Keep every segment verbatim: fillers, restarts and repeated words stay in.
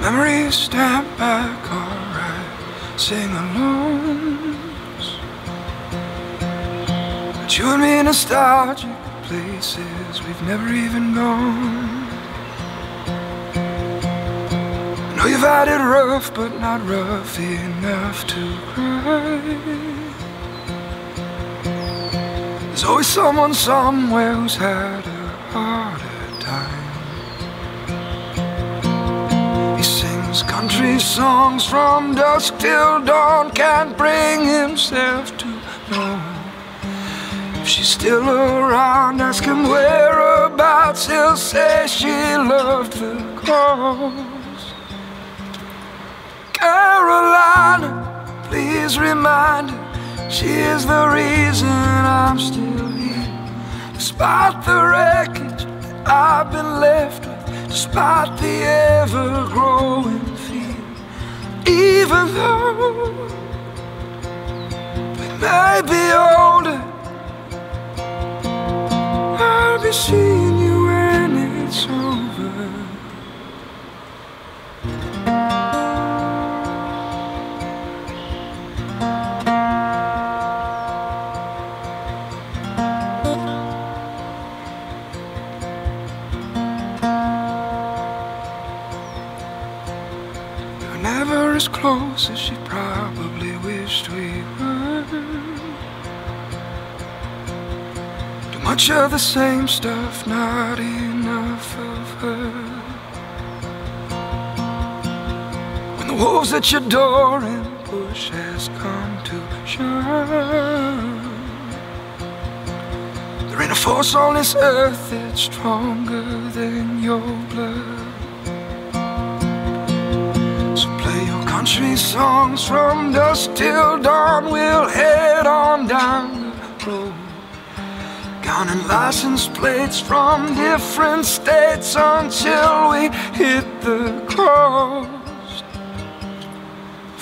Memories step back, alright, sing-alongs. But you and me nostalgic places we've never even gone. I know you've had it rough, but not rough enough to cry. There's always someone somewhere who's had a harder time. Country songs from dusk till dawn, can't bring himself to know. If she's still around, ask him whereabouts, he'll say she loved the cause. Carolina, please remind her, she is the reason I'm still here. Despite the wreckage that I've been left with, despite the ever-growing fear, even though we may be older, I'll be seeing you when it's over. Never as close as she probably wished we were. Too much of the same stuff, not enough of her. When the wolves at your door and push has come to shove, there ain't a force on this earth that's stronger than your blood. Country songs from dusk till dawn, we'll head on down the road. Counting license plates from different states until we hit the coast.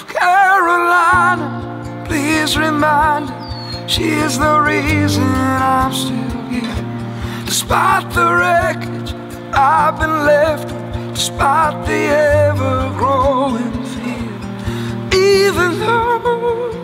Carolina, please remind her, she is the reason I'm still here. Despite the wreckage that I've been left with, despite the ever-growing fear, even though